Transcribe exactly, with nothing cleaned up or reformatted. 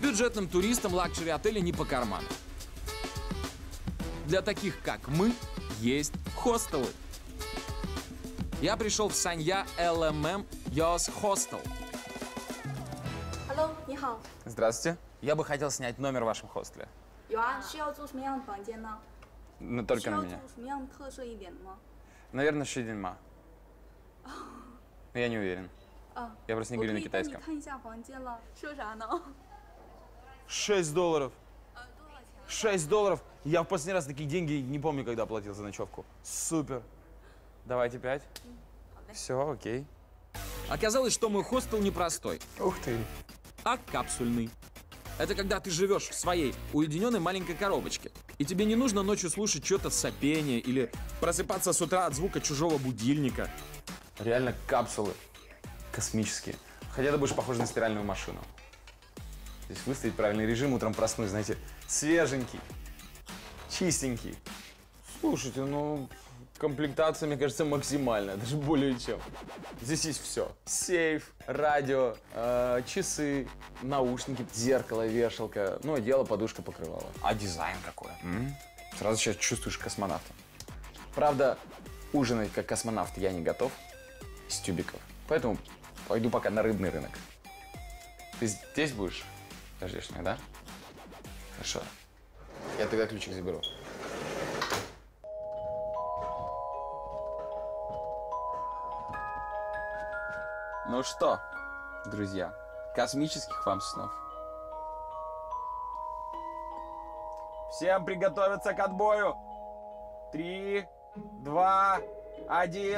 Бюджетным туристам лакшери-отели не по карману. Для таких, как мы, есть хостелы. Я пришел в Санья эл эм эм Youth Hostel. Hello, здравствуйте. Я бы хотел снять номер в вашем хостеле. Но только на меня. Наверное, шидинма. Но я не уверен. Я просто не говорю на китайском. шесть долларов. шесть долларов. Я в последний раз такие деньги не помню, когда платил за ночевку. Супер. Давайте пять. Все, окей. Оказалось, что мой хостел непростой. Ух ты. А капсульный. Это когда ты живешь в своей уединенной маленькой коробочке. И тебе не нужно ночью слушать что-то сопение или просыпаться с утра от звука чужого будильника. Реально капсулы космические. Хотя это больше похоже на стиральную машину. Здесь выставить правильный режим, утром проснусь, знаете, свеженький, чистенький. Слушайте, ну, комплектация, мне кажется, максимальная, даже более чем. Здесь есть все. Сейф, радио, э, часы, наушники, зеркало, вешалка, ну, одеяло, подушка, покрывало. А дизайн какой. М-м? Сразу сейчас чувствуешь космонавта. Правда, ужинать как космонавт я не готов из тюбиков, поэтому пойду пока на рыбный рынок. Ты здесь будешь? Подождешь меня, да? Хорошо. Я тогда ключик заберу. Ну что, друзья, космических вам снов. Всем приготовиться к отбою. Три, два, один.